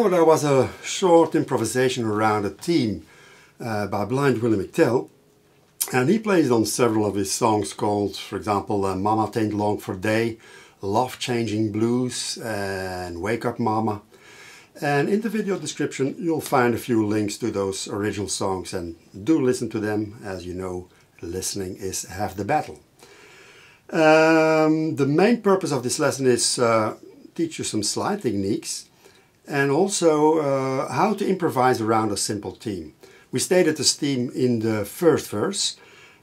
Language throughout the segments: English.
So there was a short improvisation around a theme by Blind Willie McTell, and he plays on several of his songs called, for example, Mama Tain't Long for Day, Love Changing Blues and Wake Up Mama. And in the video description you'll find a few links to those original songs, and do listen to them. As you know, listening is half the battle. The main purpose of this lesson is teach you some slide techniques and also how to improvise around a simple theme. We stated this theme in the first verse,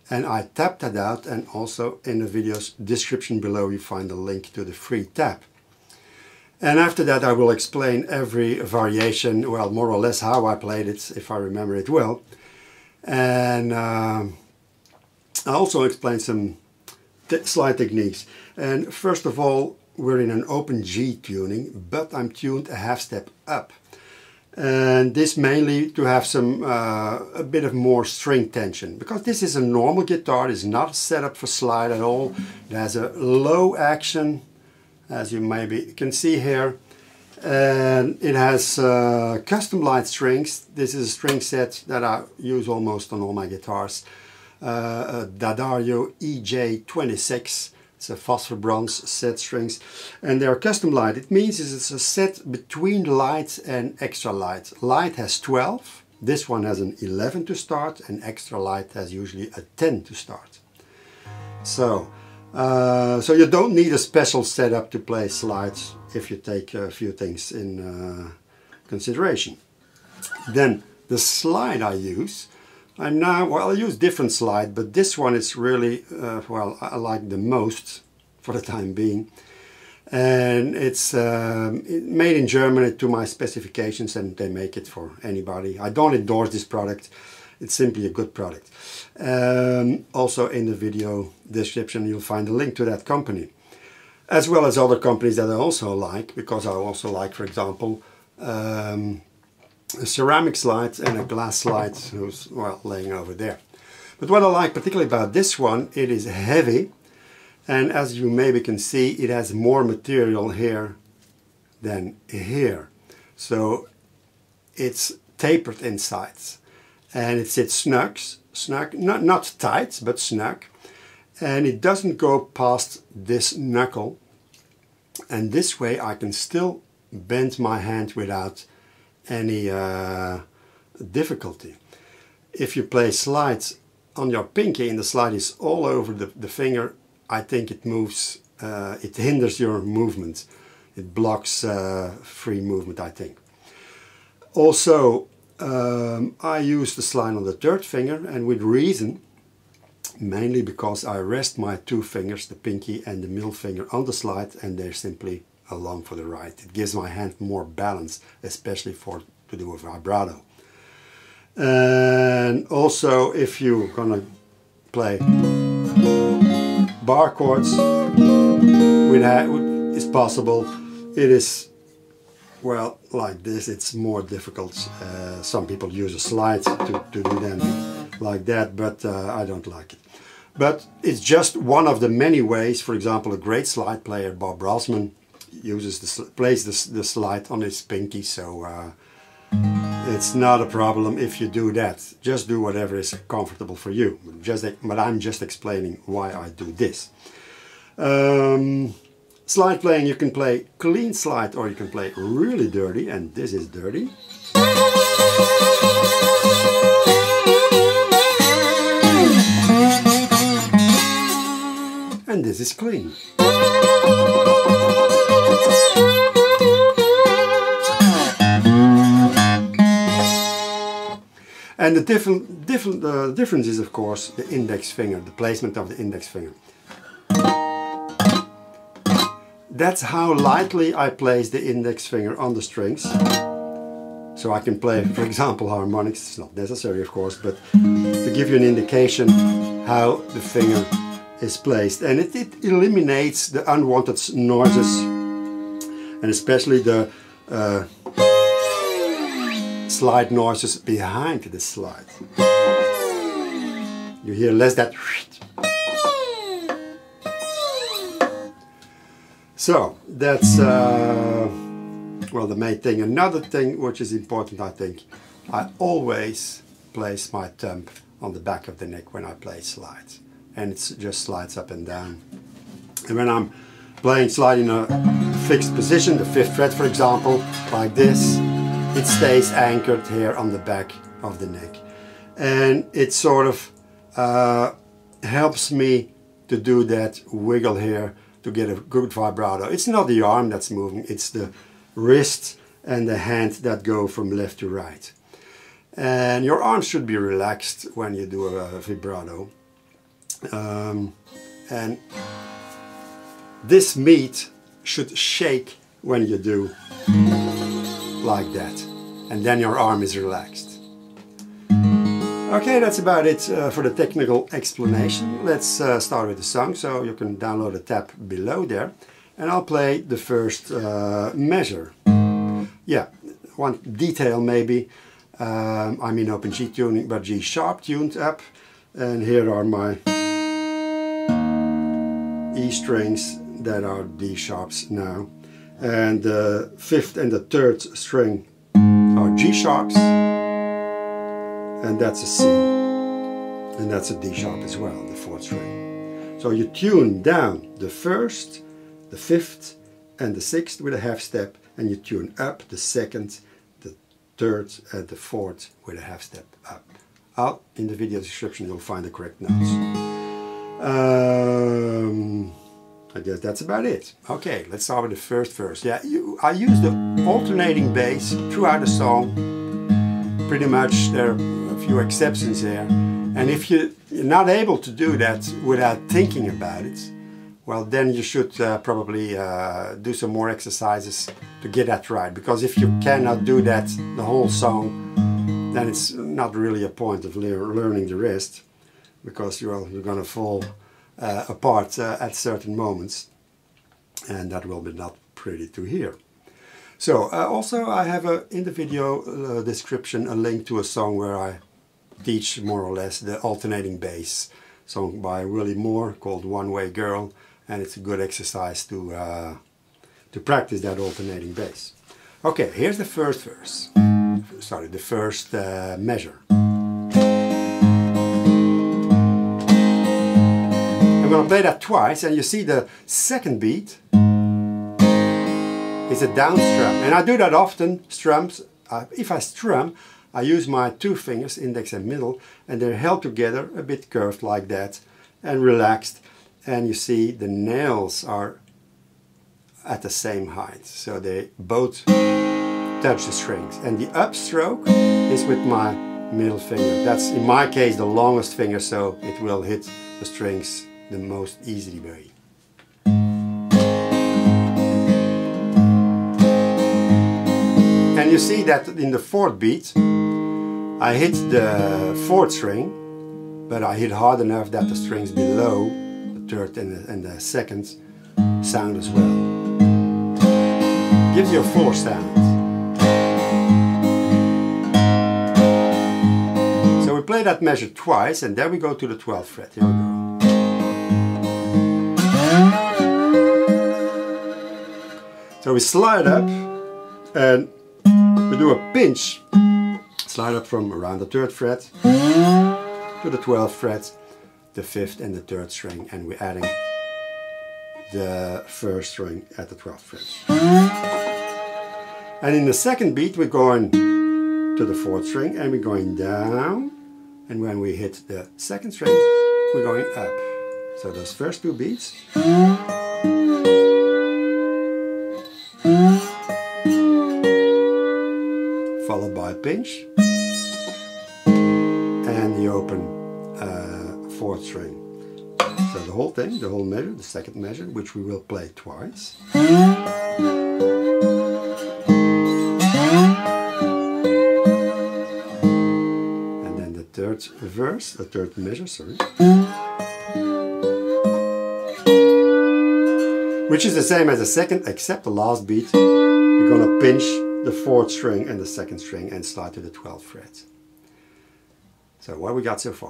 and I tapped that out, and also in the video's description below you find a link to the free tab. And after that I will explain every variation, well, more or less how I played it, if I remember it well. And I also explain some slide techniques. And first of all, we're in an open G tuning, but I'm tuned a half step up. And this mainly to have some a bit of more string tension, because this is a normal guitar. It's not set up for slide at all. There's a low action, as you maybe can see here, and it has custom light strings. This is a string set that I use almost on all my guitars. D'Addario EJ26. It's a phosphor bronze set strings, and they are custom light. It means it's a set between light and extra light. Light has 12, this one has an 11 to start, and extra light has usually a 10 to start. So you don't need a special setup to play slides if you take a few things in consideration. Then the slide I use. I use different slide, but this one is really, I like the most for the time being. And it's made in Germany to my specifications, and they make it for anybody. I don't endorse this product, it's simply a good product. Also in the video description you'll find a link to that company, as well as other companies that I also like, because I also like, for example, a ceramic slide and a glass slide who's laying over there. But what I like particularly about this one, it is heavy, and as you maybe can see, it has more material here than here, so it's tapered inside, and it sits snug, not tight but snug, and it doesn't go past this knuckle, and this way I can still bend my hand without any difficulty. If you play slides on your pinky and the slide is all over the finger, I think it moves, it hinders your movement. It blocks free movement, I think. Also, I use the slide on the third finger, and with reason, mainly because I rest my two fingers, the pinky and the middle finger, on the slide, and they're simply along for the ride. It gives my hand more balance, especially to do a vibrato. And also, if you're gonna play bar chords, it's possible. It is, like this, it's more difficult. Some people use a slide to do them like that, but I don't like it. But it's just one of the many ways. For example, a great slide player, Bob Brozman, plays the slide on his pinky, so it's not a problem if you do that. Just do whatever is comfortable for you. But I'm just explaining why I do this. Slide playing, you can play clean slide or you can play really dirty, and this is dirty. And this is clean. And the difference is, of course, the index finger, the placement of the index finger. That's how lightly I place the index finger on the strings. So I can play, for example, harmonics. It's not necessary, of course, but to give you an indication how the finger is placed. And it eliminates the unwanted noises, and especially the slide noises behind the slide. You hear less that. So that's well, the main thing. Another thing which is important, I think, I always place my thumb on the back of the neck when I play slides, and it just slides up and down. And when I'm playing slide in a fixed position, the 5th fret for example, like this, it stays anchored here on the back of the neck, and it sort of helps me to do that wiggle here to get a good vibrato. It's not the arm that's moving, it's the wrist and the hand that go from left to right. And your arms should be relaxed when you do a vibrato. And this meat should shake when you do like that, and then your arm is relaxed. Okay, that's about it for the technical explanation. Let's start with the song, so you can download the tab below there, and I'll play the first measure. Yeah, one detail maybe. I'm in open G tuning, but G sharp tuned up, and here are my E strings that are D sharps now, and the 5th and the 3rd string are G sharps, and that's a C, and that's a D sharp as well, the 4th string. So you tune down the 1st, the 5th and the 6th with a half step, and you tune up the 2nd, the 3rd and the 4th with a half step up. Out in the video description you'll find the correct notes. I guess that's about it. Okay, let's start with the first verse. Yeah, I use the alternating bass throughout the song. Pretty much, there are a few exceptions there. And if you're not able to do that without thinking about it, well, then you should probably do some more exercises to get that right. Because if you cannot do that the whole song, then it's not really a point of learning the rest, because you're gonna fall apart at certain moments, and that will be not pretty to hear. So also I have in the video description a link to a song where I teach more or less the alternating bass, song by Willie Moore called One Way Girl, and it's a good exercise to practice that alternating bass. Okay, here's the first verse, sorry, the first measure. I'm going to play that twice, and you see the 2nd beat is a down strum, and I do that often. Strums, if I strum, I use my two fingers, index and middle, and they're held together a bit curved like that and relaxed, and you see the nails are at the same height, so they both touch the strings, and the upstroke is with my middle finger. That's in my case the longest finger, so it will hit the strings the most easy way. And you see that in the 4th beat I hit the 4th string, but I hit hard enough that the strings below the 3rd and the 2nd sound as well. Gives you a fuller sound. So we play that measure twice, and then we go to the 12th fret. Here we go. So we slide up, and we do a pinch, slide up from around the 3rd fret to the 12th fret, the 5th and the 3rd string, and we're adding the 1st string at the 12th fret. And in the 2nd beat we're going to the 4th string, and we're going down, and when we hit the 2nd string we're going up. So those first two beats. Followed by a pinch and the open 4th string. So the whole thing, the whole measure, the 2nd measure, which we will play twice. And then the 3rd verse, the 3rd measure, sorry. Which is the same as the 2nd, except the last beat. We're gonna pinch the 4th string and the 2nd string and slide to the 12th fret. So what we got so far?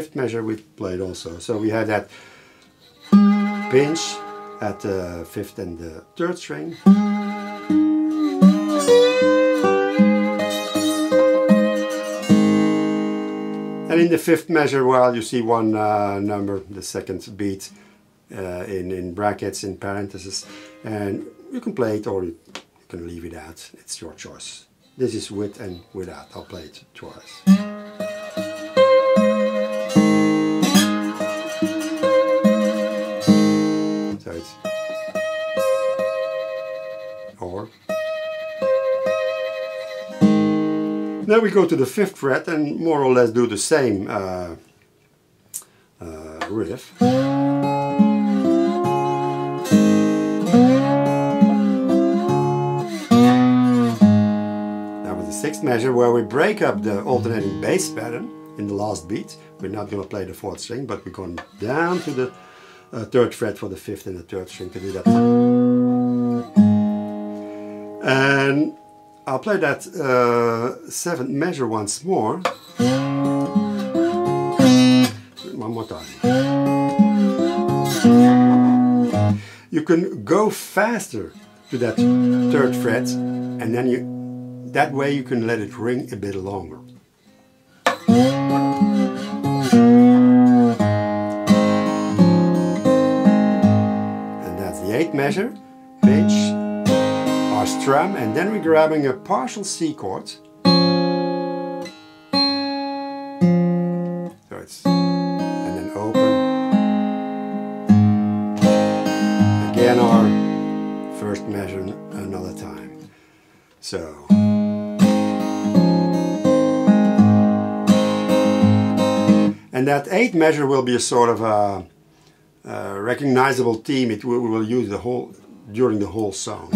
fifth measure we played also. So we had that pinch at the fifth and the third string. And in the fifth measure, well, you see one number, the second beat, in brackets, in parentheses, and you can play it or you can leave it out. It's your choice. This is with and without. I'll play it twice. So it's or. Now we go to the fifth fret and more or less do the same riff. That was the sixth measure where we break up the alternating bass pattern in the last beat. We're not going to play the fourth string, but we're going down to the third fret for the fifth and the third string to do that. And I'll play that seventh measure once more. One more time. You can go faster to that third fret, and then you, that way you can let it ring a bit longer. And that's the eighth measure. Pitch. Our strum, and then we're grabbing a partial C chord. So it's, and then open. Again, our first measure another time. So. And that eighth measure will be a sort of a recognizable theme. It we will use the whole, during the whole song.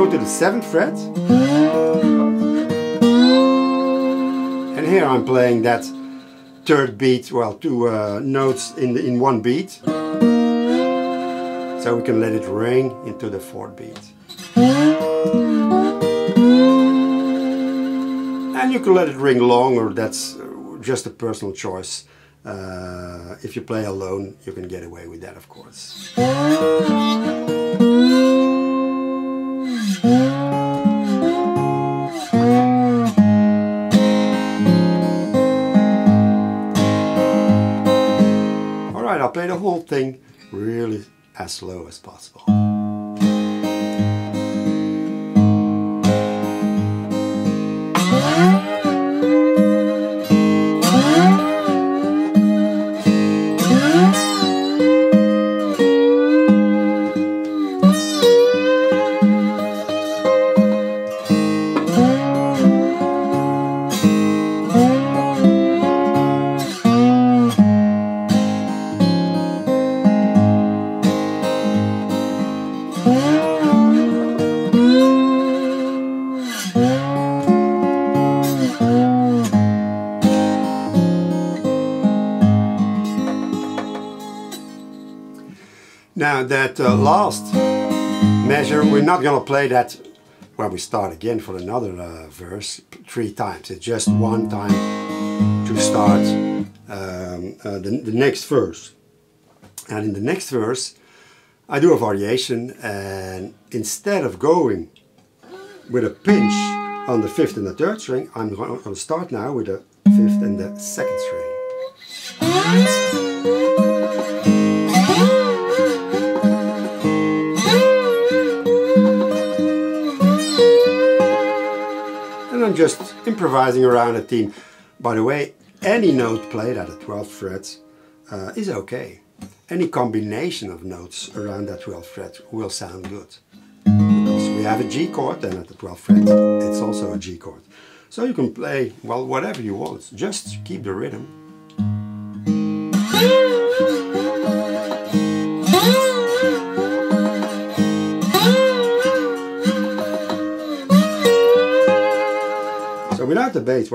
Go to the 7th fret, and here I'm playing that third beat, well, two notes in one beat, so we can let it ring into the fourth beat. And you can let it ring longer, that's just a personal choice. If you play alone, you can get away with that, of course. Alright, I'll play the whole thing really as slow as possible. Now that last measure, we're not going to play that where we start again for another verse three times. It's just one time to start the next verse. And in the next verse, I do a variation, and instead of going with a pinch on the fifth and the third string, I'm going to start now with the fifth and the second string. I'm just improvising around a theme. By the way, any note played at the 12th fret is okay. Any combination of notes around that 12th fret will sound good. Because we have a G chord, and at the 12th fret it's also a G chord. So you can play, well, whatever you want. Just keep the rhythm. Without the bass,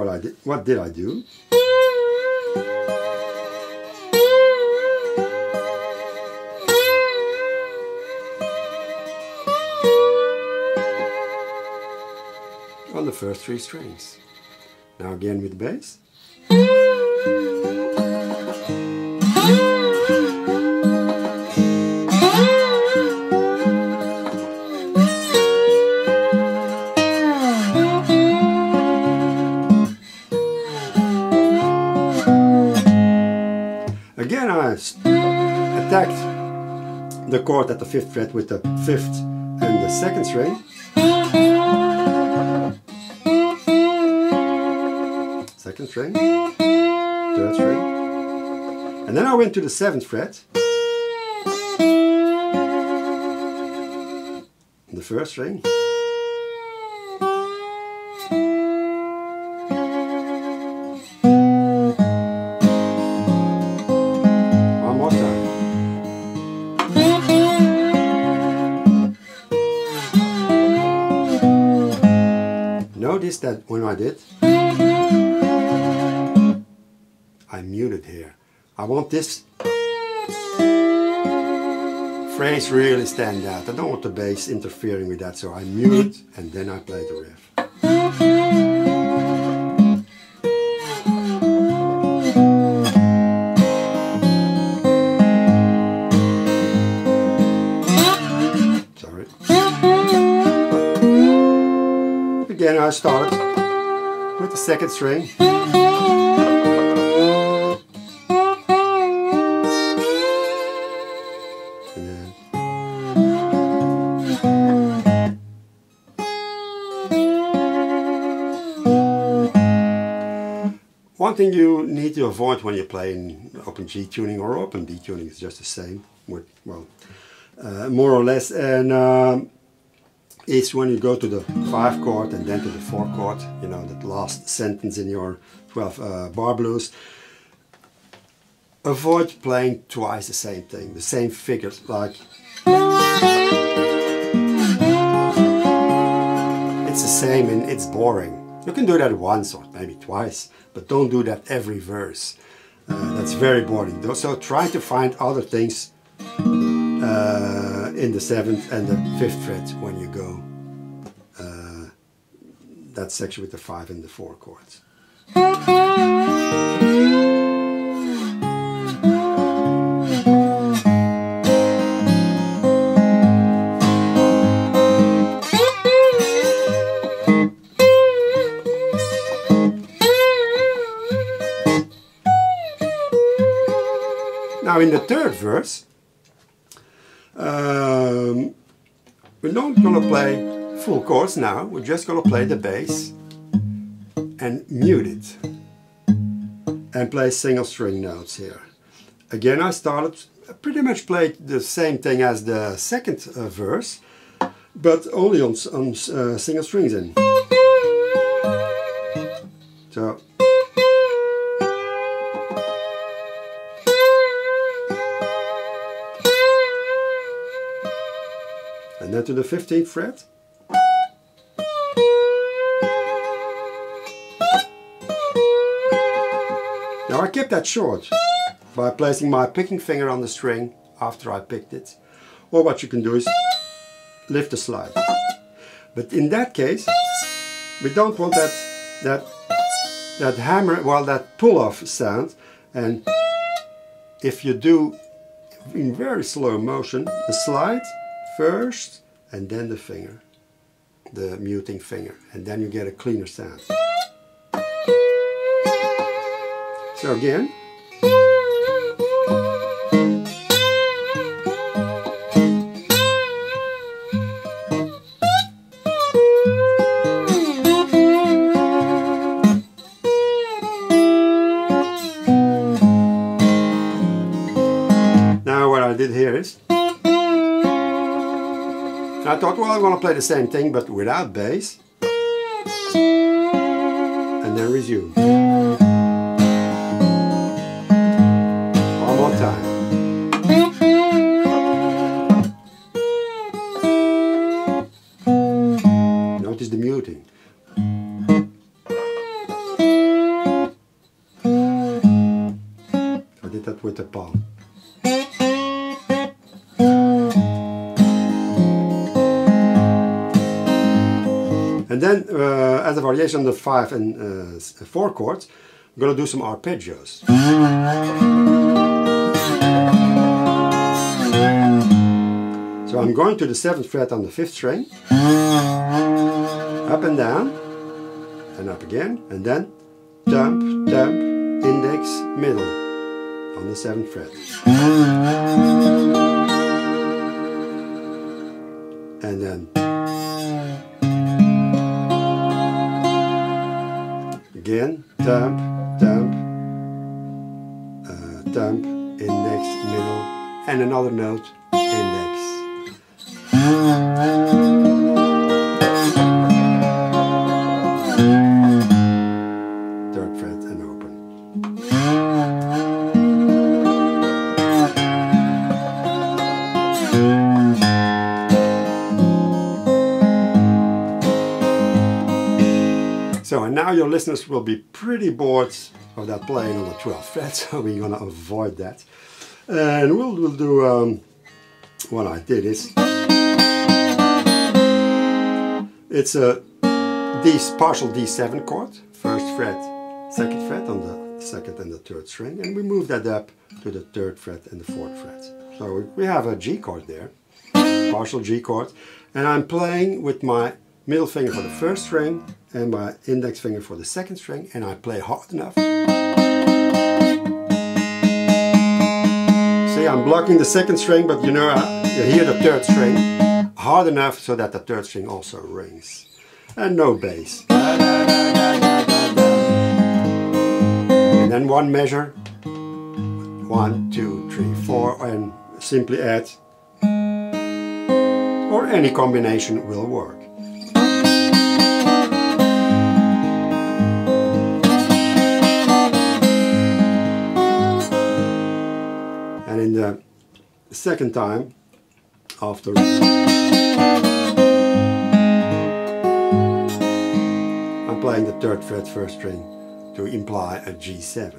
what did I do? On on the first three strings. Now again with the bass. Again, I attacked the chord at the 5th fret with the 5th and the 2nd string. Second string, third string, and then I went to the 7th fret, the first string, one more time. Notice that when I did, I'm muted here. I want this phrase really stand out. I don't want the bass interfering with that, so I mute and then I play the riff. Sorry. Again, I started with the 2nd string. One thing you need to avoid when you're playing open G tuning or open D tuning, is just the same, with, well, more or less, and is when you go to the 5 chord and then to the 4 chord, you know, that last sentence in your 12 bar blues. Avoid playing twice the same thing, the same figures, like it's the same and it's boring. You can do that once or maybe twice, but don't do that every verse. That's very boring. So try to find other things in the 7th and the 5th fret when you go that section with the 5 and the 4 chords. Now in the 3rd verse, we're not going to play full chords now, we're just going to play the bass and mute it and play single string notes here. Again, I started, pretty much played the same thing as the 2nd verse, but only on single strings in. So. And then to the 15th fret. Now I kept that short by placing my picking finger on the string after I picked it. Or what you can do is lift the slide. But in that case, we don't want that hammer, well, that pull-off sound. And if you do in very slow motion, the slide first and then the finger, the muting finger, and then you get a cleaner sound. So again. Now what I did here is, I thought, well, I'm going to play the same thing, but without bass. And then resume. One more time. Notice the muting. I did that with the palm. And then as a variation on the 5 and 4 chords, I'm going to do some arpeggios. So I'm going to the 7th fret on the 5th string, up and down, and up again, and then thump, thump, index, middle, on the 7th fret. And then again, thump, thump, thump, index, middle, and another note, index. Now your listeners will be pretty bored of that playing on the 12th fret, so we're going to avoid that. And we'll do what I did is, it's a partial D7 chord, 1st fret, 2nd fret on the 2nd and the 3rd string, and we move that up to the 3rd fret and the 4th fret. So we have a G chord there, partial G chord, and I'm playing with my middle finger for the 1st string and my index finger for the 2nd string, and I play hard enough. See, I'm blocking the 2nd string, but you know, you hear the 3rd string hard enough so that the 3rd string also rings. And no bass. And then one measure. 1, 2, 3, 4, and simply add, or any combination will work. The second time after I'm playing the 3rd fret 1st string to imply a G7.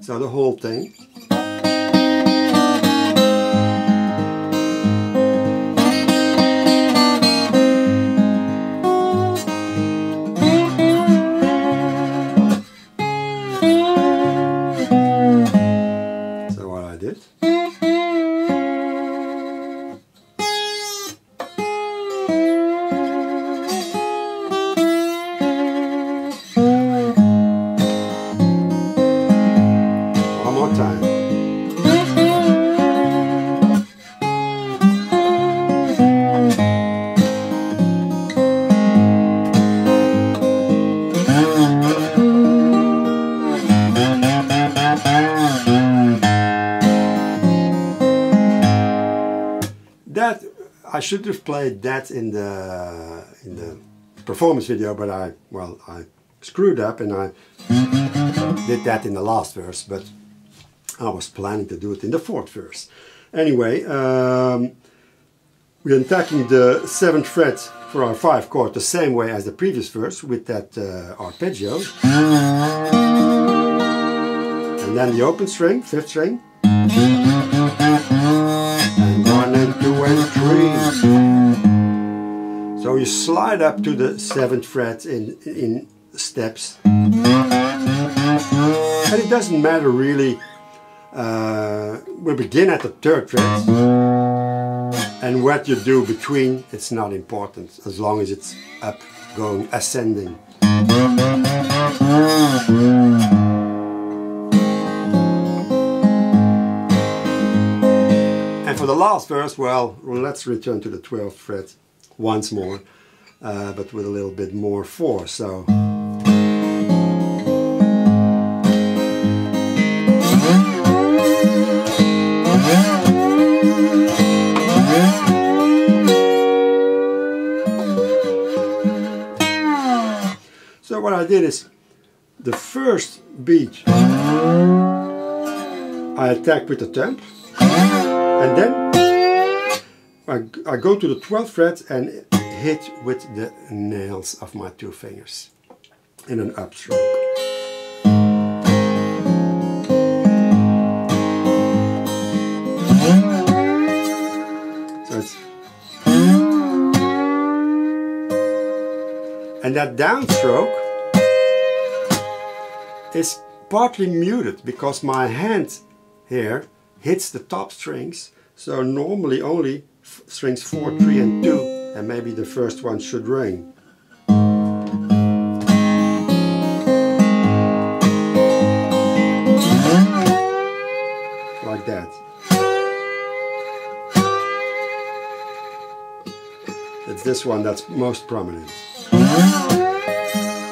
So the whole thing. So what I did, I should have played that in the performance video, but I screwed up and I did that in the last verse, but I was planning to do it in the 4th verse. Anyway, we're attacking the 7th fret for our 5 chord the same way as the previous verse with that arpeggio. And then the open string, 5th string. And 1 and 2 and 3. So you slide up to the 7th fret in steps. And it doesn't matter really. We begin at the 3rd fret. And what you do between, it's not important, as long as it's up, going, ascending. For the last verse, well, let's return to the 12th fret once more, but with a little bit more force. So, what I did is the 1st beat I attack with the thumb. And then I go to the 12th fret and hit with the nails of my 2 fingers in an upstroke. So it's, And that downstroke is partly muted because my hand here hits the top strings, so normally only strings 4, 3 and 2, and maybe the first one should ring. Like that. It's this one that's most prominent.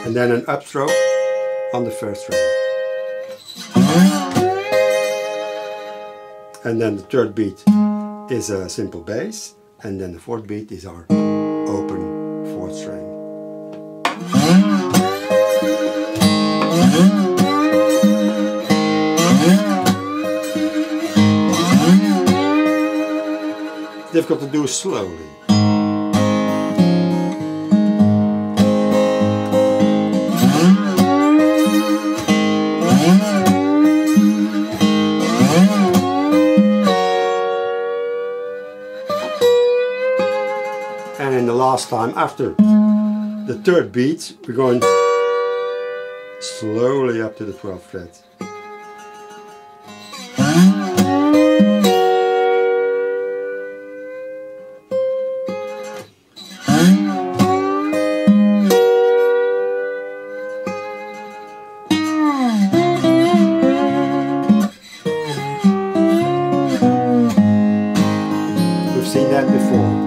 And then an upstroke on the first string. And then the third beat is a simple bass, and then the fourth beat is our open fourth string. It's difficult to do slowly. Last time, after the third beat, we're going slowly up to the 12th fret. We've seen that before.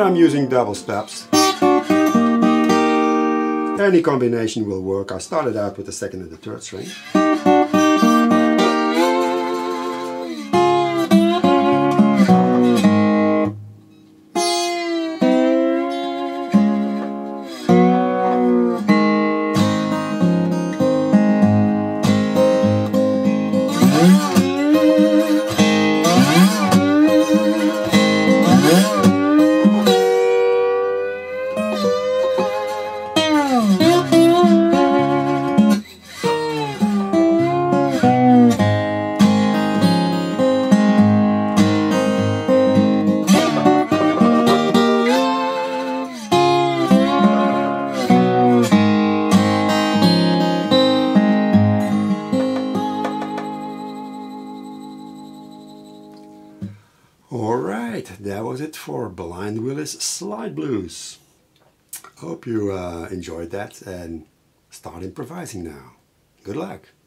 I'm using double stops. Any combination will work. I started out with the second and the third string. Alright, that was it for Blind Willie's Slide Blues. Hope you enjoyed that and start improvising now. Good luck!